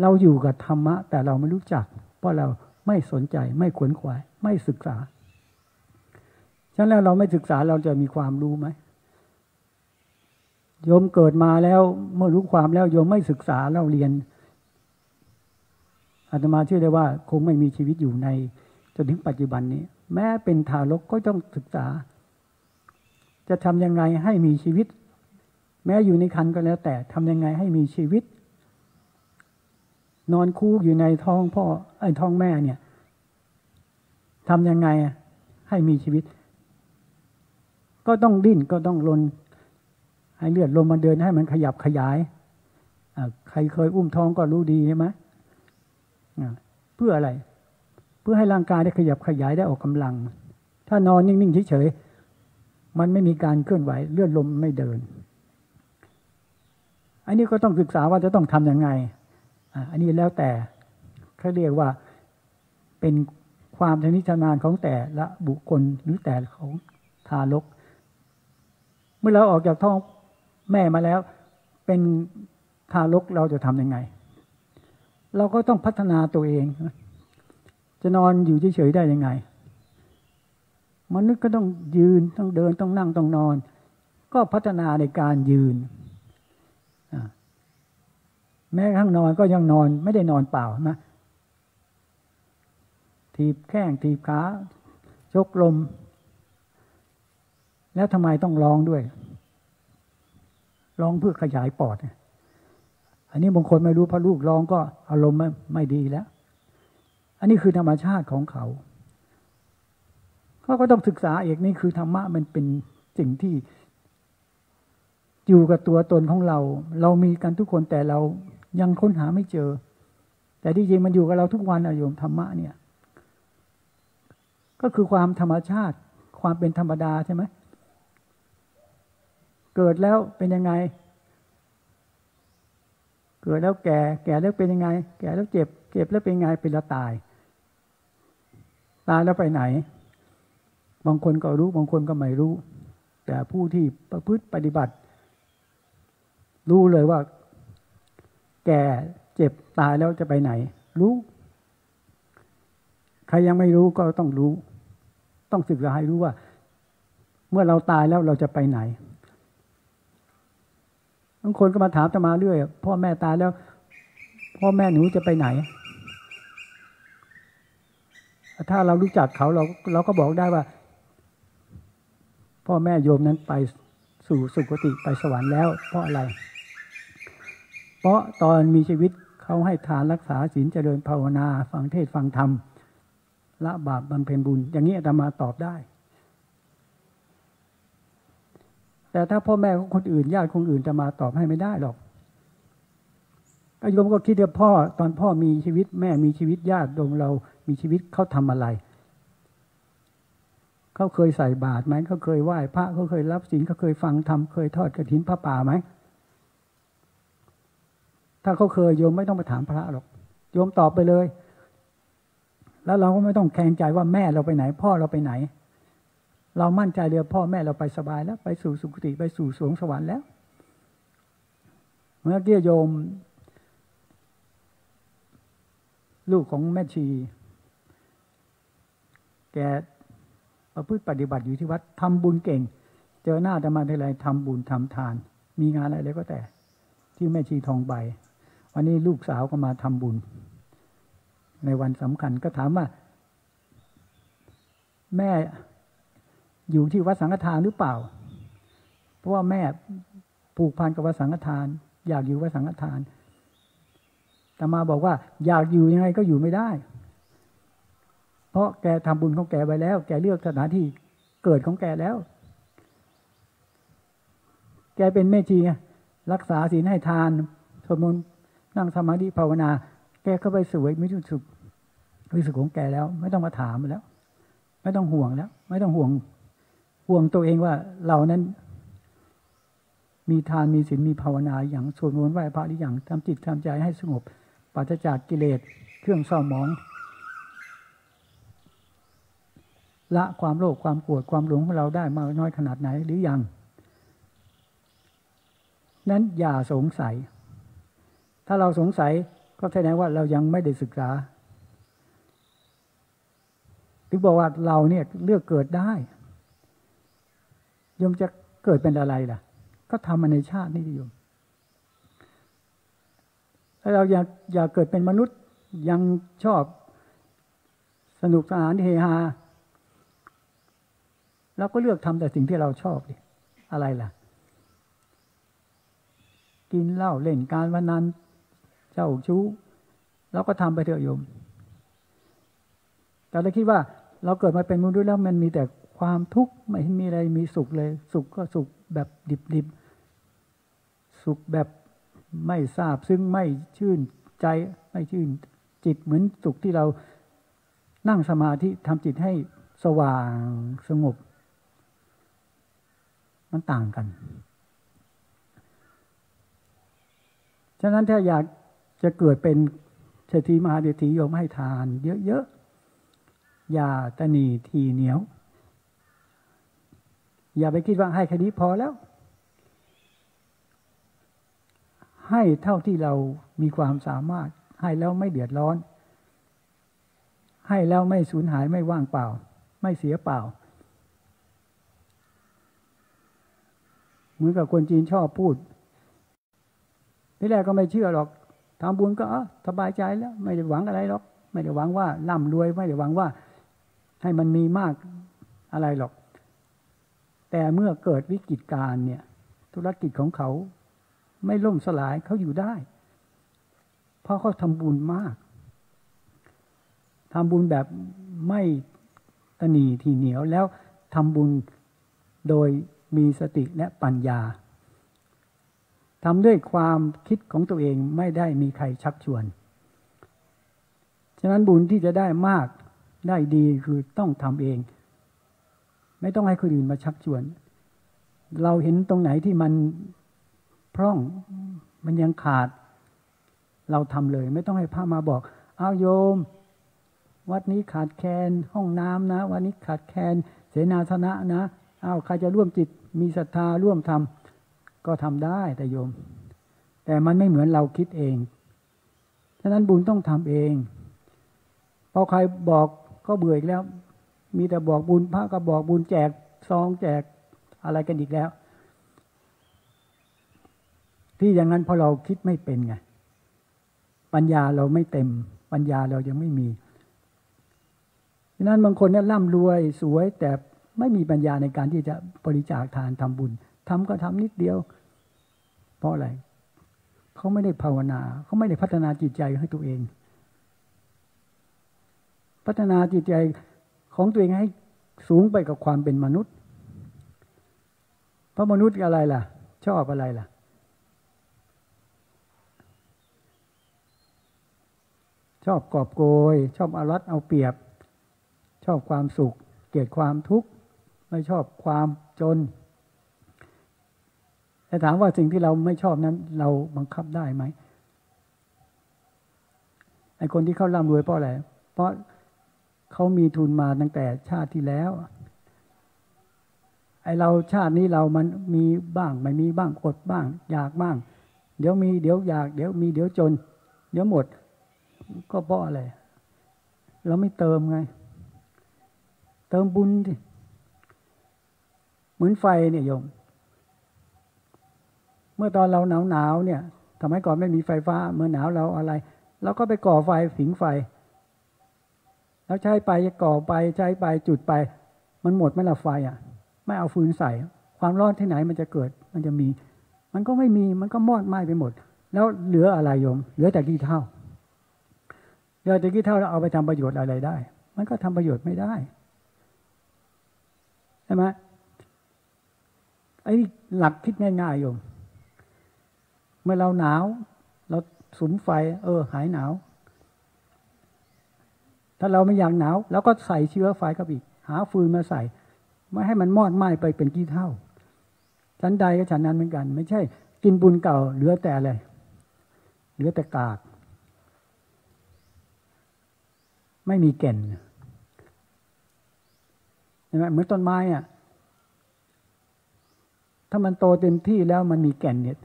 เราอยู่กับธรรมะแต่เราไม่รู้จักเพราะเราไม่สนใจไม่ขวนขวายไม่ศึกษาฉะนั้นแล้วเราไม่ศึกษาเราจะมีความรู้ไหมโยมเกิดมาแล้วเมื่อรู้ความแล้วโยมไม่ศึกษาเราเรียนอาตมาเชื่อได้ว่าคงไม่มีชีวิตอยู่ในจนถึงปัจจุบันนี้แม้เป็นทารกก็ต้องศึกษาจะทำยังไงให้มีชีวิตแม้อยู่ในครรภ์ก็แล้วแต่ทำยังไงให้มีชีวิตนอนคูกอยู่ในท้องพ่อไอ้ท้องแม่เนี่ยทำยังไงให้มีชีวิตก็ต้องดิ้นก็ต้องรนให้เลือดลมมันเดินให้มันขยับขยายใครเคยอุ้มท้องก็รู้ดีใช่ไหมเพื่ออะไรเพื่อให้ร่างกายได้ขยับขยายได้ออกกำลังถ้านอนนิ่งๆเฉยๆมันไม่มีการเคลื่อนไหวเลือดลมไม่เดินอันนี้ก็ต้องศึกษาว่าจะต้องทำยังไงอันนี้แล้วแต่เขาเรียกว่าเป็นความชำนิชำนาญของแต่ละบุคคลหรือแต่ของทารกเมื่อเราออกจากท้องแม่มาแล้วเป็นทารกเราจะทำยังไงเราก็ต้องพัฒนาตัวเองจะนอนอยู่เฉยๆได้ยังไงมนุษย์ก็ต้องยืนต้องเดินต้องนั่งต้องนอนก็พัฒนาในการยืนแม้ข้างนอนก็ยังนอนไม่ได้นอนเปล่านะถีบแข้งถีบขาชกลมแล้วทำไมต้องร้องด้วยร้องเพื่อขยายปอดอันนี้บางคนไม่รู้พอลูกร้องก็อารมณ์ไม่ดีแล้วอันนี้คือธรรมชาติของเขาเขาก็ต้องศึกษาเอกนี่คือธรรมะมันเป็นสิ่งที่อยู่กับตัวตนของเราเรามีกันทุกคนแต่เรายังค้นหาไม่เจอแต่ที่จริงมันอยู่กับเราทุกวันอะโยมธรรมะเนี่ยก็คือความธรรมชาติความเป็นธรรมดาใช่ไหมเกิดแล้วเป็นยังไงเกิดแล้วแก่แก่แล้วเป็นยังไงแก่แล้วเจ็บเจ็บแล้วเป็นยังไงเป็นแล้วตายตายแล้วไปไหนบางคนก็รู้บางคนก็ไม่รู้แต่ผู้ที่ประพฤติปฏิบัติรู้เลยว่าแก่เจ็บตายแล้วจะไปไหนรู้ใครยังไม่รู้ก็ต้องรู้ต้องศึกษาให้รู้ว่าเมื่อเราตายแล้วเราจะไปไหนบางคนก็มาถามอาตมาเรื่อยพ่อแม่ตายแล้ว พ่อแม่หนูจะไปไหนถ้าเรารู้จักเขาเราเราก็บอกได้ว่าพ่อแม่โยมนั้นไปสู่สุคติไปสวรรค์แล้วเพราะอะไรเพราะตอนมีชีวิตเขาให้ทานรักษาศีลเจริญภาวนาฟังเทศน์ฟังธรรมละบาปบำเพ็ญบุญอย่างนี้อาตมาตอบได้แต่ถ้าพ่อแม่ของคนอื่นญาติคนอื่นอาตมาตอบให้ไม่ได้หรอกโยมก็คิดว่าพ่อตอนพ่อมีชีวิตแม่มีชีวิตญาติโยมเรามีชีวิตเขาทำอะไรเขาเคยใส่บาตรไหมเขาเคยไหว้พระเขาเคยรับศีลเขาเคยฟังธรรมเคยทอดกฐินพระป่าไหมถ้าเขาเคยโยมไม่ต้องไปถามพระหรอกโยมตอบไปเลยแล้วเราก็ไม่ต้องแข่งใจว่าแม่เราไปไหนพ่อเราไปไหนเรามั่นใจเลยพ่อแม่เราไปสบายแล้วไปสู่สุคติไปสู่สวงสวรรค์แล้วเมื่อกี้โยมลูกของแม่ชีแกประพฤติปฏิบัติอยู่ที่วัดทำบุญเก่งเจอหน้าอาตมาทีไรทำบุญทำทานมีงานอะไรก็แต่ที่แม่ชีทองใบวันนี้ลูกสาวก็มาทำบุญในวันสำคัญก็ถามว่าแม่อยู่ที่วัดสังฆทานหรือเปล่าเพราะว่าแม่ผูกพันกับวัดสังฆทานอยากอยู่วัดสังฆทานอาตมาบอกว่าอยากอยู่ยังไงก็อยู่ไม่ได้เพราะแกทำบุญของแกไว้แล้วแกเลือกสถานที่เกิดของแกแล้วแกเป็นแม่ชีรักษาศีลให้ทานสวดมนต์นั่งสมาธิภาวนาแกก็ไปสวยไม่รู้สึกรู้สึกของแกแล้วไม่ต้องมาถามแล้วไม่ต้องห่วงแล้วไม่ต้องห่วงห่วงตัวเองว่าเรานั้นมีทานมีศีลมีภาวนาอย่างสวดมนต์ไหว้พระหรืออย่างทำจิตทำใจให้สงบปราศจากกิเลสเครื่องเศร้าหมองละความโลภความโกรธความหลงของเราได้มากน้อยขนาดไหนหรือยังนั้นอย่าสงสัยถ้าเราสงสัยก็แสดงว่าเรายังไม่ได้ศึกษาถึงบอกว่าเราเนี่ยเลือกเกิดได้โยมจะเกิดเป็นอะไรล่ะก็ทำมาในชาตินี้โยมถ้าเราอยากอยากเกิดเป็นมนุษย์ยังชอบสนุกสนานเฮฮาเราก็เลือกทำแต่สิ่งที่เราชอบดิอะไรล่ะกินเหล้าเล่นการพนันเจ้าชู้เราก็ทำไปเถอะโยมแต่เราคิดว่าเราเกิดมาเป็นมนุษย์แล้วมันมีแต่ความทุกข์ไม่มีอะไรมีสุขเลยสุขก็สุขแบบดิบๆสุขแบบไม่ซาบซึ้งไม่ชื่นใจไม่ชื่นจิตเหมือนสุขที่เรานั่งสมาธิทำจิตให้สว่างสงบมันต่างกันฉะนั้นถ้าอยากจะเกิดเป็นเศรษฐีมหาเศรษฐีโยมให้ทานเยอะๆอย่าตนีทีเหนียวอย่าไปคิดว่าให้แค่นี้พอแล้วให้เท่าที่เรามีความสามารถให้แล้วไม่เดือดร้อนให้แล้วไม่สูญหายไม่ว่างเปล่าไม่เสียเปล่าเหมือนกับคนจีนชอบพูดที่แรกก็ไม่เชื่อหรอกทำบุญก็สบายใจแล้วไม่ได้หวังอะไรหรอกไม่ได้หวังว่าร่ำรวยไม่ได้หวังว่าให้มันมีมากอะไรหรอกแต่เมื่อเกิดวิกฤตการณ์เนี่ยธุรกิจของเขาไม่ล่มสลายเขาอยู่ได้เพราะเขาทำบุญมากทำบุญแบบไม่ตนีทีเหนียวแล้วทำบุญโดยมีสติและปัญญาทำด้วยความคิดของตัวเองไม่ได้มีใครชักชวนฉะนั้นบุญที่จะได้มากได้ดีคือต้องทำเองไม่ต้องให้คนอื่นมาชักชวนเราเห็นตรงไหนที่มันพร่องมันยังขาดเราทำเลยไม่ต้องให้พระมาบอกอ้าวโยมวัดนี้ขาดแคลนห้องน้ำนะวัดนี้ขาดแคลนเสนาสนะนะอ้าวใครจะร่วมจิตมีศรัทธาร่วมทำก็ทำได้แต่โยมแต่มันไม่เหมือนเราคิดเองฉะนั้นบุญต้องทำเองพอใครบอกก็เบื่ออีกแล้วมีแต่บอกบุญพระก็บอกบุญแจกซองแจกอะไรกันอีกแล้วที่อย่างนั้นพอเราคิดไม่เป็นไง ปัญญาเราไม่เต็มปัญญาเรายังไม่มีฉะนั้นบางคนเนี่ยร่ำรวยสวยแต่ไม่มีปัญญาในการที่จะบริจาคทานทำบุญทำก็ทำนิดเดียวเพราะอะไรเขาไม่ได้ภาวนาเขาไม่ได้พัฒนาจิตใจให้ตัวเองพัฒนาจิตใจของตัวเองให้สูงไปกับความเป็นมนุษย์เพราะมนุษย์อะไรล่ะชอบอะไรล่ะชอบกอบโกยชอบเอารัดเอาเปรียบชอบความสุขเกลียดความทุกข์ไม่ชอบความจนแต่ถามว่าสิ่งที่เราไม่ชอบนั้นเราบังคับได้ไหมไอ้คนที่เขาร่ำรวยเพราะอะไรเพราะเขามีทุนมาตั้งแต่ชาติที่แล้วไอ้เราชาตินี้เรามันมีบ้างไม่มีบ้างอดบ้างอยากบ้างเดี๋ยวมีเดี๋ยวอยากเดี๋ยวมีเดี๋ยวจนเดี๋ยวหมดก็เพราะอะไรเราไม่เติมไงเติมบุญดิเหมือนไฟเนี่ยโยมเมื่อตอนเราหนาวหนาวเนี่ยสมัยก่อนไม่มีไฟฟ้าเมื่อหนาวเราอะไรเราก็ไปก่อไฟผิงไฟแล้วใช้ไปจะก่อไปใช้ไปจุดไปมันหมดไหมล่ะไฟอ่ะไม่เอาฟืนใส่ความร้อนที่ไหนมันจะเกิดมันจะมีมันก็ไม่มีมันก็มอดไหม้ไปหมดแล้วเหลืออะไรโยมเหลือแต่ขี้เถ้าเหลือแต่ขี้เถ้าเราเอาไปทำประโยชน์อะไรได้มันก็ทำประโยชน์ไม่ได้ใช่ไหมไอ้หลักคิดง่ายๆโยมเมื่อเราหนาวเราสุมไฟเออหายหนาวถ้าเราไม่อยากหนาวเราก็ใส่เชื้อไฟเข้าไปอีกหาฟืนมาใส่ไม่ให้มันมอดไหม้ไปเป็นขี้เถ้าชั้นใดก็ชั้นนั้นเหมือนกันไม่ใช่กินบุญเก่าเหลือแต่อะไรเหลือแต่กากไม่มีแก่นเห็นไหมเหมือนต้นไม้อ่ะถ้ามันโตเต็มที่แล้วมันมีแก่นเนี่ย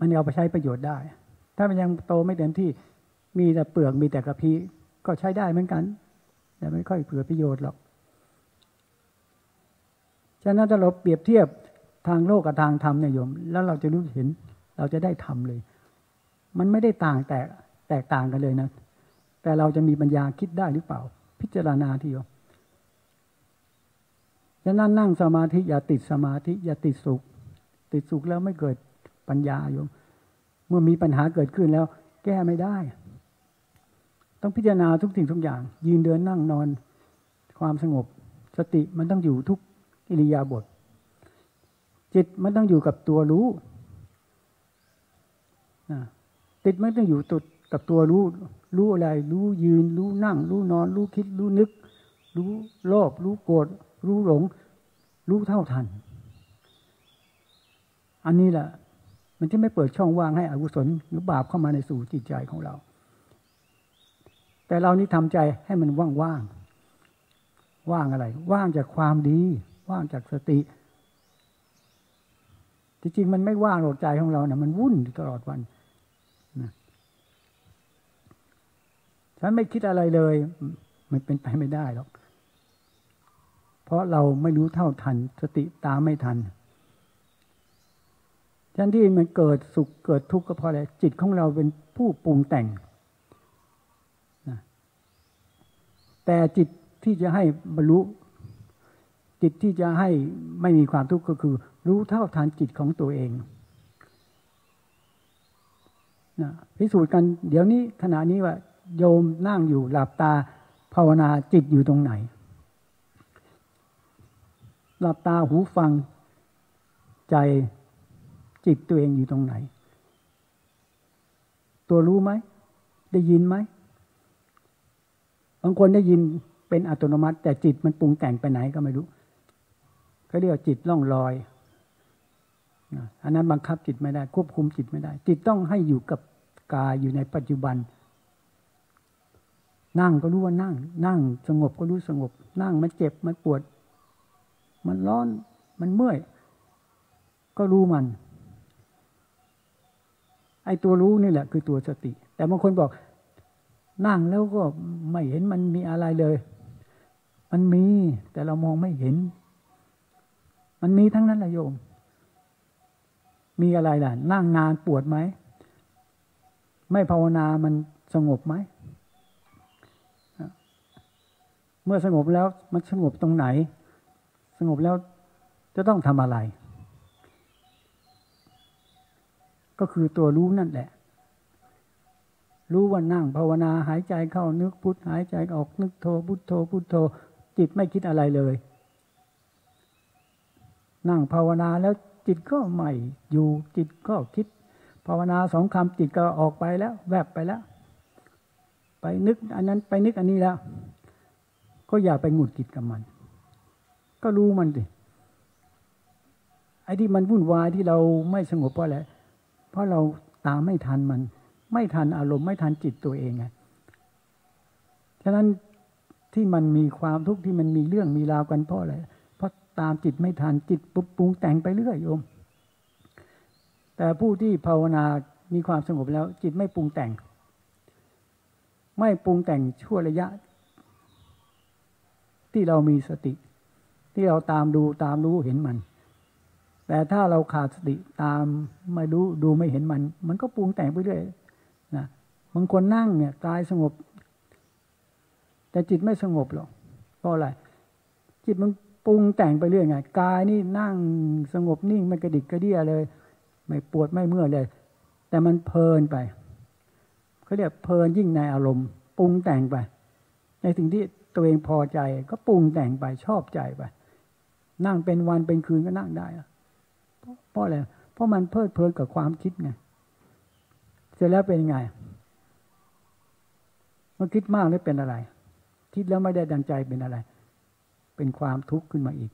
มันเอาไปใช้ประโยชน์ได้ถ้ามันยังโตไม่เต็มที่มีแต่เปลือกมีแต่กระพี้ก็ใช้ได้เหมือนกันแต่ไม่ค่อยเกิดประโยชน์หรอกฉะนั้นถ้าเราเปรียบเทียบทางโลกกับทางธรรมเนี่ยโยมแล้วเราจะรู้เห็นเราจะได้ธรรมเลยมันไม่ได้ต่างแต่แตกต่างกันเลยนะแต่เราจะมีปัญญาคิดได้หรือเปล่าพิจารณาที่โยมฉะนั้นนั่งสมาธิอย่าติดสมาธิอย่าติดสุขติดสุขแล้วไม่เกิดปัญญาโยมเมื่อมีปัญหาเกิดขึ้นแล้วแก้ไม่ได้ต้องพิจารณาทุกสิ่งทุกอย่างยืนเดินนั่งนอนความสงบสติมันต้องอยู่ทุกอิริยาบถจิตมันต้องอยู่กับตัวรู้นะจิตมันต้องอยู่ติดกับตัวรู้รู้อะไรรู้ยืนรู้นั่งรู้นอนรู้คิดรู้นึกรู้โลภรู้โกรธรู้หลงรู้เท่าทันอันนี้แหละมันจะไม่เปิดช่องว่างให้อกุศลหรือบาปเข้ามาในสู่จิตใจของเราแต่เรานี่ทำใจให้มันว่างว่างว่างอะไรว่างจากความดีว่างจากสติจริงๆมันไม่ว่างหรอกใจของเราเนี่ยมันวุ่นตลอดวันนะฉันไม่คิดอะไรเลยมันเป็นไปไม่ได้หรอกเพราะเราไม่รู้เท่าทันสติตามไม่ทันฉะนั้นที่มันเกิดสุขเกิดทุกข์ก็เพราะอะไรจิตของเราเป็นผู้ปรุงแต่งนะแต่จิตที่จะให้บรรลุจิตที่จะให้ไม่มีความทุกข์ก็คือรู้เท่าทันจิตของตัวเองนะพิสูจน์กันเดี๋ยวนี้ขณะนี้ว่าโยมนั่งอยู่หลับตาภาวนาจิตอยู่ตรงไหนหลับตาหูฟังใจจิตตัวเองอยู่ตรงไหนตัวรู้ไหมได้ยินไหมบางคนได้ยินเป็นอัตโนมัติแต่จิตมันปรุงแต่งไปไหนก็ไม่รู้เขาเรียกว่าจิตล่องลอยอันนั้นบังคับจิตไม่ได้ควบคุมจิตไม่ได้จิตต้องให้อยู่กับกายอยู่ในปัจจุบันนั่งก็รู้ว่านั่งนั่งสงบก็รู้สงบนั่งมันเจ็บมันปวดมันร้อนมันเมื่อยก็รู้มันไอ้ตัวรู้นี่แหละคือตัวสติแต่บางคนบอกนั่งแล้วก็ไม่เห็นมันมีอะไรเลยมันมีแต่เรามองไม่เห็นมันมีทั้งนั้นแหละโยมมีอะไรล่ะนั่งนานปวดไหม ไม่ภาวนามันสงบไหมเมื่อสงบแล้วมันสงบตรงไหนสงบแล้วจะต้องทำอะไรก็คือตัวรู้นั่นแหละรู้ว่านั่งภาวนาหายใจเข้านึกพุทหายใจออกนึกโธพุทโธพุทโธจิตไม่คิดอะไรเลยนั่งภาวนาแล้วจิตก็ไม่อยู่จิตก็คิดภาวนาสองคำจิตก็ออกไปแล้วแวบไปแล้วไปนึกอันนั้นไปนึกอันนี้แล้วก็อย่าไปหงุดหงิดกับมันก็รู้มันสิไอ้ที่มันวุ่นวายที่เราไม่สงบเพราะอะไรเพราะเราตามไม่ทันมันไม่ทันอารมณ์ไม่ทันจิตตัวเองไงฉะนั้นที่มันมีความทุกข์ที่มันมีเรื่องมีราวกันเพราะอะไรเพราะตามจิตไม่ทันจิตปุ๊บปรุงแต่งไปเรื่อยโยมแต่ผู้ที่ภาวนามีความสงบแล้วจิตไม่ปรุงแต่งไม่ปรุงแต่งชั่วระยะที่เรามีสติที่เราตามดูตามรู้เห็นมันแต่ถ้าเราขาดสติตามไม่รู้ดูไม่เห็นมันมันก็ปรุงแต่งไปเรื่อยนะบางคนนั่งเนี่ยกายสงบแต่จิตไม่สงบหรอกเพราะอะไรจิตมันปรุงแต่งไปเรื่อยไงกายนี่นั่งสงบนิ่งไม่กระดิกกระเดี้ยเลยไม่ปวดไม่เมื่อยเลยแต่มันเพลินไปเขาเรียกเพลินยิ่งในอารมณ์ปรุงแต่งไปในสิ่งที่ตัวเองพอใจก็ปรุงแต่งไปชอบใจไปนั่งเป็นวันเป็นคืนก็นั่งได้เพราะอะไรเพราะมันเพลิดเพลินกับความคิดไงเสร็จแล้วเป็นไงมันคิดมากแล้วเป็นอะไรคิดแล้วไม่ได้ดังใจเป็นอะไรเป็นความทุกข์ขึ้นมาอีก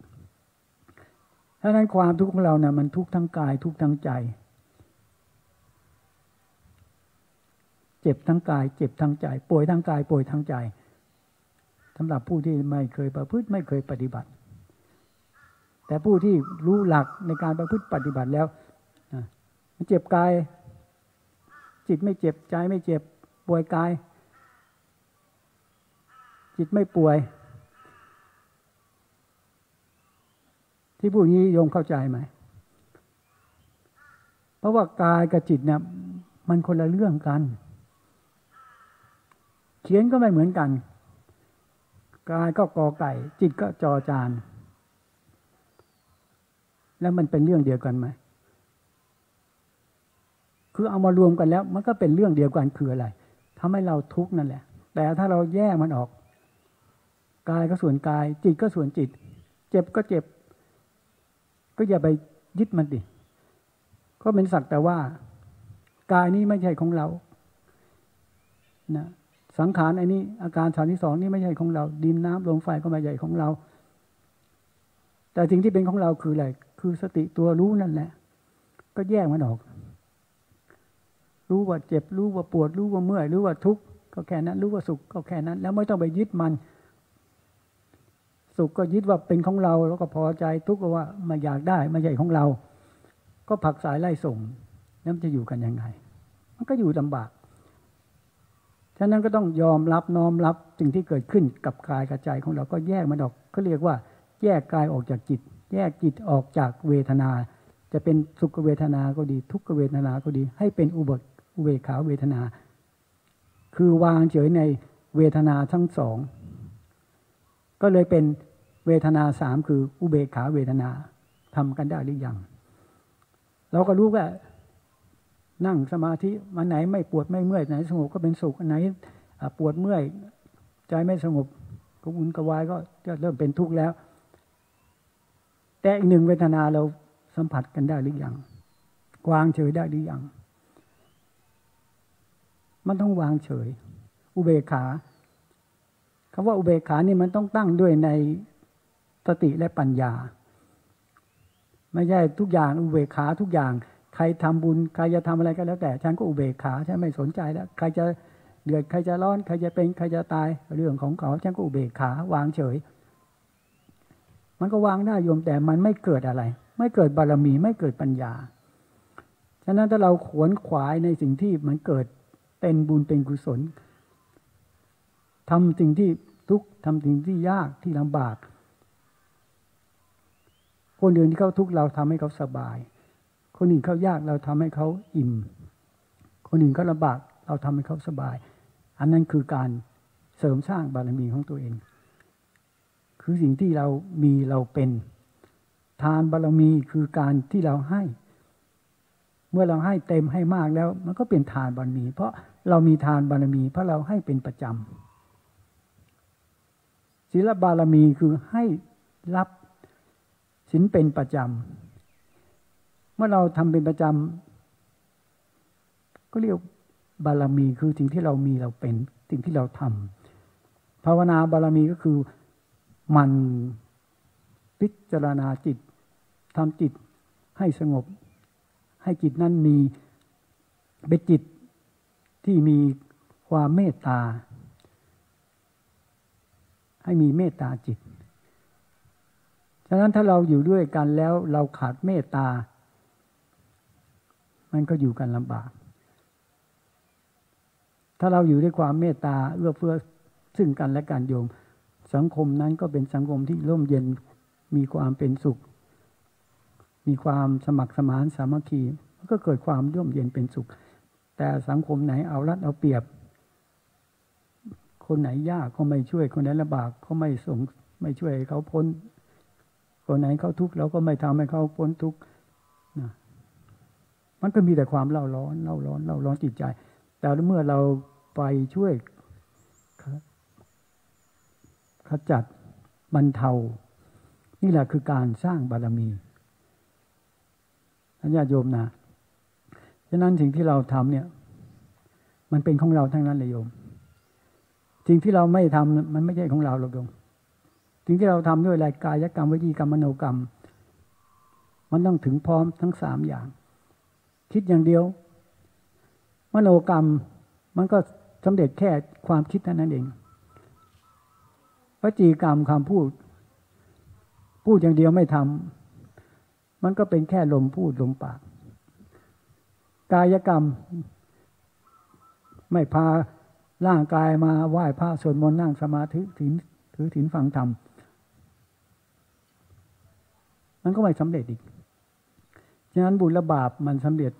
เพราะฉะนั้นความทุกข์ของเราเนี่ยมันทุกข์ทั้งกายทุกข์ทั้งใจเจ็บทั้งกายเจ็บทั้งใจป่วยทั้งกายป่วยทั้งใจสำหรับผู้ที่ไม่เคยประพฤติไม่เคยปฏิบัติแต่ผู้ที่รู้หลักในการประพฤติปฏิบัติแล้วมันเจ็บกายจิตไม่เจ็บใจไม่เจ็บป่วยกายจิตไม่ป่วยที่พูดนี้โยมเข้าใจไหมเพราะว่ากายกับจิตเนี่ยมันคนละเรื่องกันเขียนก็ไม่เหมือนกันกายก็กอไก่จิตก็จอจานแล้วมันเป็นเรื่องเดียวกันไหมคือเอามารวมกันแล้วมันก็เป็นเรื่องเดียวกันคืออะไรทำให้เราทุกข์นั่นแหละแต่ถ้าเราแยกมันออกกายก็ส่วนกายจิตก็ส่วนจิตเจ็บก็เจ็บก็อย่าไปยึดมันดิก็เป็นสักแต่ว่ากายนี้ไม่ใช่ของเรานะสังขารอันนี้อาการสามที่สองนี่ไม่ใช่ของเราดินน้ำลมไฟก็ไม่ใช่ของเราแต่สิ่งที่เป็นของเราคืออะไรคือสติตัวรู้นั่นแหละก็แยกมันออกรู้ว่าเจ็บรู้ว่าปวดรู้ว่าเมื่อยรู้ว่าทุกข์ก็แค่นั้นรู้ว่าสุขก็แค่นั้นแล้วไม่ต้องไปยึดมันสุขก็ยึดว่าเป็นของเราแล้วก็พอใจทุกข์ก็ว่าไม่อยากได้ไม่ใช่ของเราก็ผลักสายไล่ส่งแล้วจะอยู่กันยังไงมันก็อยู่ลำบากฉะนั้นก็ต้องยอมรับน้อมรับสิ่งที่เกิดขึ้นกับกายกับใจของเราก็แยกมันออกเขาเรียกว่าแยกกายออกจากจิตแยกจิตออกจากเวทนาจะเป็นสุขเวทนาก็ดีทุกขเวทนาก็ดีให้เป็นอุเบกอุเบกขาเวทนาคือวางเฉยในเวทนาทั้งสองก็เลยเป็นเวทนาสามคืออุเบกขาเวทนาทำกันได้หรือยังเราก็รู้ว่านั่งสมาธิวันไหนไม่ปวดไม่เมื่อยไหนสงบก็เป็นสุขไหนปวดเมื่อยใจไม่สงบก็วุ่นกวายก็จะเริ่มเป็นทุกข์แล้วแต่อีกหนึ่งเวทนาเราสัมผัสกันได้หรือยังวางเฉยได้หรือยังมันต้องวางเฉยอุเบกขาคำว่าอุเบกขานี่มันต้องตั้งด้วยในสติและปัญญาไม่ใช่ทุกอย่างอุเบกขาทุกอย่างใครทำบุญใครจะทำอะไรก็แล้วแต่ฉันก็อุเบกขาฉันไม่สนใจแล้วใครจะเดือดใครจะร้อนใครจะเป็นใครจะตายเรื่องของเขาฉันก็อุเบกขาวางเฉยมันก็วางได้โยมแต่มันไม่เกิดอะไรไม่เกิดบารมีไม่เกิดปัญญาฉะนั้นถ้าเราขวนขวายในสิ่งที่มันเกิดเป็นบุญเป็นกุศลทำสิ่งที่ทุกข์ทำสิ่งที่ยากที่ลำบากคนอื่นที่เขาทุกข์เราทำให้เขาสบายคนอื่นเขายากเราทำให้เขาอิ่มคนอื่นเขาลำบาก เราทำให้เขาสบายอันนั้นคือการเสริมสร้างบารมีของตัวเองคือสิ่งที่เรามีเราเป็นทานบารมีคือการที่เราให้เมื่อเราให้เต็มให้มากแล้วมันก็เป็นทานบารมีเพราะเรามีทานบารมีเพราะเราให้เป็นประจำศีลบารมีคือให้รับศีลเป็นประจำเมื่อเราทำเป็นประจำก็เรียกบารมีคือสิ่งที่เรามีเราเป็นสิ่งที่เราทำภาวนาบารมีก็คือมันพิจารณาจิตทำจิตให้สงบให้จิตนั้นมีเป็นจิตที่มีความเมตตาให้มีเมตตาจิตฉะนั้นถ้าเราอยู่ด้วยกันแล้วเราขาดเมตตามันก็อยู่กันลำบากถ้าเราอยู่ด้วยความเมตตาเอื้อเฟื้อซึ่งกันและกันโยมสังคมนั้นก็เป็นสังคมที่ร่มเย็นมีความเป็นสุขมีความสมัครสมานสามัคคีก็เกิดความร่มเย็นเป็นสุขแต่สังคมไหนเอารัดเอาเปรียบคนไหนยากก็ไม่ช่วยคนไหนลำบากก็ไม่ส่งไม่ช่วยให้เขาพ้นคนไหนเขาทุกข์เราก็ไม่ทำให้เขาพ้นทุกข์นะมันก็มีแต่ความเล่าร้อนเล่าร้อนเล่าร้อนจิตใจแต่เมื่อเราไปช่วยขจัดบรรเทานี่แหละคือการสร้างบารมีญาติโยมนะฉะนั้นสิ่งที่เราทำเนี่ยมันเป็นของเราทั้งนั้นเลยโยมสิ่งที่เราไม่ทำมันไม่ใช่ของเราหรอกโยมสิ่งที่เราทำด้วยรายกายกรรมวจีกรรมมโนกรรมมันต้องถึงพร้อมทั้งสามอย่างคิดอย่างเดียวมโนกรรมมันก็สำเร็จแค่ความคิดเท่านั้นเองวจีกรรมคำพูดพูดอย่างเดียวไม่ทำมันก็เป็นแค่ลมพูดลมปากกายกรรมไม่พาร่างกายมาไหว้พระสวดมนต์นั่งสมาธิถือถือศีลฟังธรรมมันก็ไม่สำเร็จอีกฉะนั้นบุญและบาปมันสำเร็จ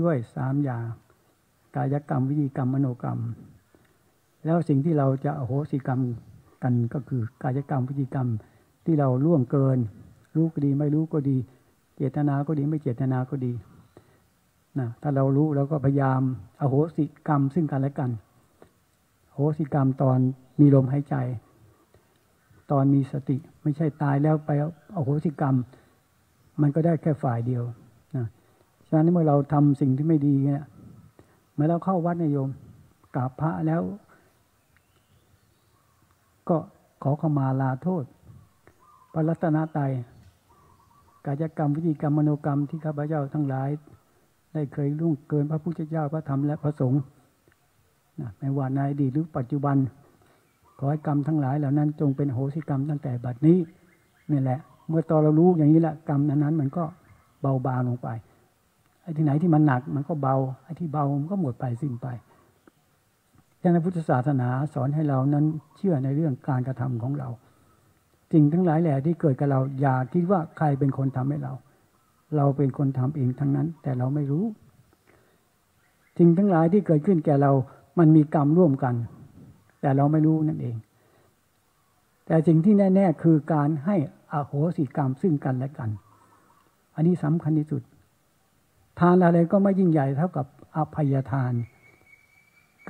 ด้วยสามอย่างกายกรรมวจีกรรมมโนกรรมแล้วสิ่งที่เราจะอโหสิกรรมกันก็คือกายกรรมวจีกรรมที่เราล่วงเกินรู้ก็ดีไม่รู้ก็ดีเจตนาก็ดีไม่เจตนาก็ดีนะถ้าเรารู้เราก็พยายามอโหสิกรรมซึ่งกันและกันอโหสิกรรมตอนมีลมหายใจตอนมีสติไม่ใช่ตายแล้วไปอโหสิกรรมมันก็ได้แค่ฝ่ายเดียวนะฉะนั้นเมื่อเราทำสิ่งที่ไม่ดีเนี่ยเมื่อเราเข้าวัดเนี่ยโยมกราบพระแล้วก็ขอขมาลาโทษพระรัตนตรัยกายกรรมวจีกรรมมโนกรรมที่ข้าพเจ้าทั้งหลายได้เคยล่วงเกินพระพุทธเจ้าพระธรรมและพระสงฆ์ไม่ว่าในอดีตหรือปัจจุบันขอให้กรรมทั้งหลายเหล่านั้นจงเป็นโหสิกรรมตั้งแต่บัดนี้นี่แหละเมื่อตอนเรารู้อย่างนี้แหละกรรมนั้นๆมันก็เบาบางลงไปไอ้ที่ไหนที่มันหนักมันก็เบาไอ้ที่เบามันก็หมดไปสิ้นไปในพุทธศาสนาสอนให้เรานั้นเชื่อในเรื่องการกระทำของเราสิ่งทั้งหลายแหละที่เกิดกับเราอย่าคิดว่าใครเป็นคนทำให้เราเราเป็นคนทำเองทั้งนั้นแต่เราไม่รู้สิ่งทั้งหลายที่เกิดขึ้นแก่เรามันมีกรรมร่วมกันแต่เราไม่รู้นั่นเองแต่สิ่งที่แน่ๆคือการให้อโหสิกรรมซึ่งกันและกันอันนี้สำคัญที่สุดทานอะไรก็ไม่ยิ่งใหญ่เท่ากับอภัยทาน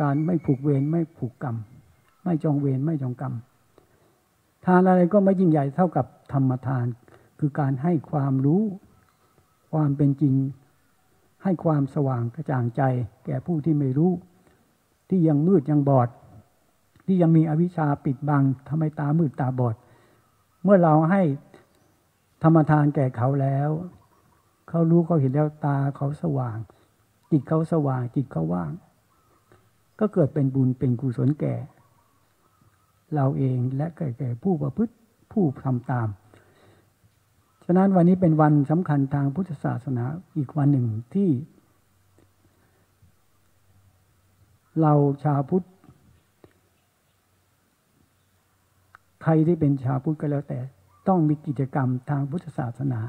การไม่ผูกเวรไม่ผูกกรรมไม่จองเวรไม่จองกรรมทานอะไรก็ไม่ยิ่งใหญ่เท่ากับธรรมทานคือการให้ความรู้ความเป็นจริงให้ความสว่างกระจ่างใจแก่ผู้ที่ไม่รู้ที่ยังมืดยังบอดที่ยังมีอวิชชาปิดบังทำให้ตามืดตาบอดเมื่อเราให้ธรรมทานแก่เขาแล้วเขารู้เขาเห็นแล้วตาเขาสว่างจิตเขาสว่างจิตเขาว่างก็เกิดเป็นบุญเป็นกุศลแก่เราเองและแก่ผู้ประพฤติผู้ทำตามฉะนั้นวันนี้เป็นวันสำคัญทางพุทธศาสนาอีกวันหนึ่งที่เราชาวพุทธใครที่เป็นชาวพุทธก็แล้วแต่ต้องมีกิจกรรมทางพุทธศาสนา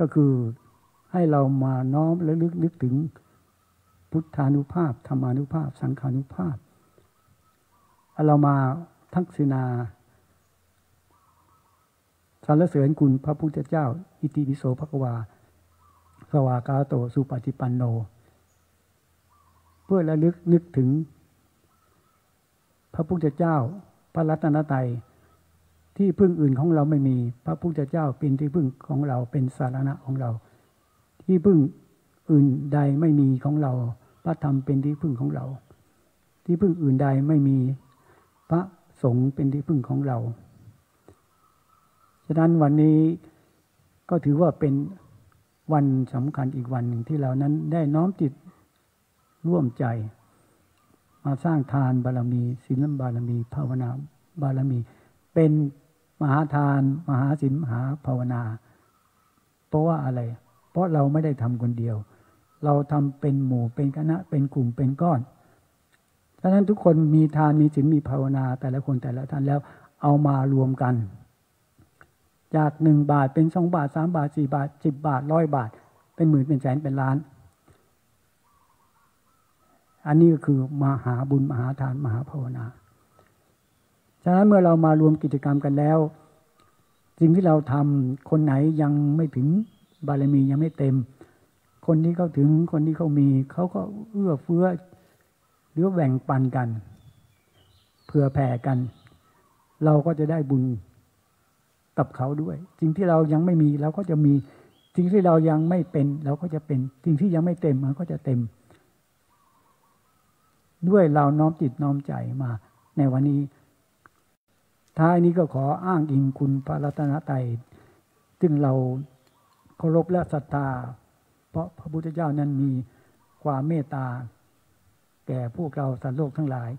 ก็คือ ให้เรามาน้อมและลึกนึกถึงพุทธานุภาพธรรมานุภาพสังฆานุภาพเรามาทักษิณาสรรเสริญคุณพระพุทธเจ้าอิติปิโสภควาสวากาโตสุปฏิปันโนเพื่อระลึกนึกถึงพระพุทธเจ้าพระรัตนตรัยที่พึ่งอื่นของเราไม่มีพระพุทธเจ้าเป็นที่พึ่งของเราเป็นสารณะของเราที่พึ่งอื่นใดไม่มีของเราพระธรรมเป็นที่พึ่งของเราที่พึ่งอื่นใดไม่มีพระสงฆ์เป็นที่พึ่งของเราฉะนั้นวันนี้ก็ถือว่าเป็นวันสำคัญอีกวันหนึ่งที่เรานั้นได้น้อมจิตร่วมใจมาสร้างทานบารมีศีลบารมีภาวนาบารมีเป็นมหาทานมหาศีลมหาภาวนาเพราะว่าอะไรเพราะเราไม่ได้ทำคนเดียวเราทำเป็นหมู่เป็นคณะเป็นกลุ่มเป็นก้อนฉะนั้นทุกคนมีทานมีศีลมีภาวนาแต่ละคนแต่ละท่านแล้วเอามารวมกันจากหนึ่งบาทเป็นสองบาทสามบาทสี่บาทสิบบาทหนึ่งร้อยบาทเป็นหมื่นเป็นแสนเป็นล้านอันนี้ก็คือมหาบุญมหาทานมหาภาวนาฉะนั้นเมื่อเรามารวมกิจกรรมกันแล้วสิ่งที่เราทำคนไหนยังไม่ถึงบารมียังไม่เต็มคนนี้เขาถึงคนนี้เขามีเขาก็เอื้อเฟื้อหรือแบ่งปันกันเผื่อแผ่กันเราก็จะได้บุญกับเขาด้วยสิ่งที่เรายังไม่มีเราก็จะมีสิ่งที่เรายังไม่เป็นเราก็จะเป็นสิ่งที่ยังไม่เต็มมันก็จะเต็มด้วยเราน้อมจิตน้อมใจมาในวันนี้ท้ายนี้ก็ขออ้างอิงคุณพระรัตนตรัยซึ่งเราเคารพและศรัทธาเพราะพระพุทธเจ้านั้นมีความเมตตาแก่พวกเราสัตว์โลกทั้งหลาย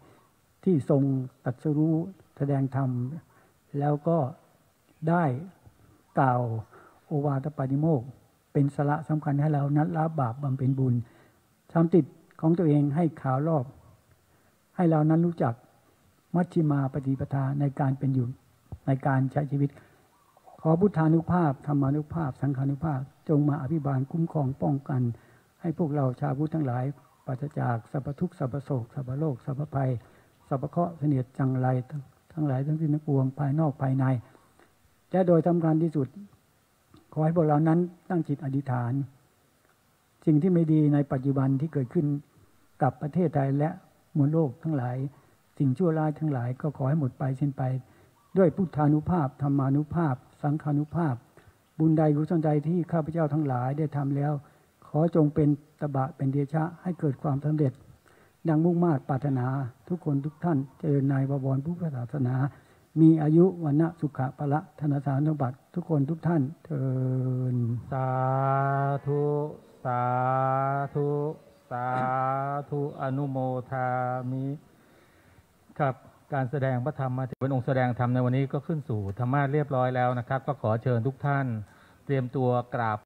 ที่ทรงตรัสรู้แสดงธรรมแล้วก็ได้กล่าวโอวาทปาติโมกข์เป็นสาระสำคัญให้เรานั้นละบาปบำเพ็ญบุญทำจิตของตัวเองให้ขาวรอบให้เรานั้นรู้จักมัชฌิมาปฏิปทาในการเป็นอยู่ในการใช้ชีวิตขอพุทธานุภาพธรรมานุภาพสังฆานุภาพจงมาอภิบาลคุ้มครองป้องกันให้พวกเราชาวพุทธทั้งหลายปราศจากสัพพทุกข์สัพพโศกสัพพโรคสัพพภัยสัพพเคราะห์เสนียดจังไรทั้งหลายทั้งสิ้นทั้งปวงภายนอกภายในและโดยสำคัญที่สุดขอให้พวกเรานั้นตั้งจิตอธิษฐานสิ่งที่ไม่ดีในปัจจุบันที่เกิดขึ้นกับประเทศไทยและมวลโลกทั้งหลายสิ่งชั่วร้ายทั้งหลายก็ขอให้หมดไปสิ้นไปด้วยพุทธานุภาพธรรมานุภาพสังฆานุภาพบุญใดกุศลใดที่ข้าพเจ้าทั้งหลายได้ทำแล้วขอจงเป็นตบะเป็นเดชะให้เกิดความสำเร็จดังมุ่งมา่ปรารถนาทุกคนทุกท่านเจริญในบวรพุทธศาสนามีอายุวันะสุขะพละธนสารสมบัติทุกคนทุกท่านเถิดสาธุสาธุสาธุอนุโมทามิครับการแสดงพระธรรมเป็นองค์แสดงธรรมในวันนี้ก็ขึ้นสู่ธรรมะเรียบร้อยแล้วนะครับก็ขอเชิญทุกท่านเตรียมตัวกราบ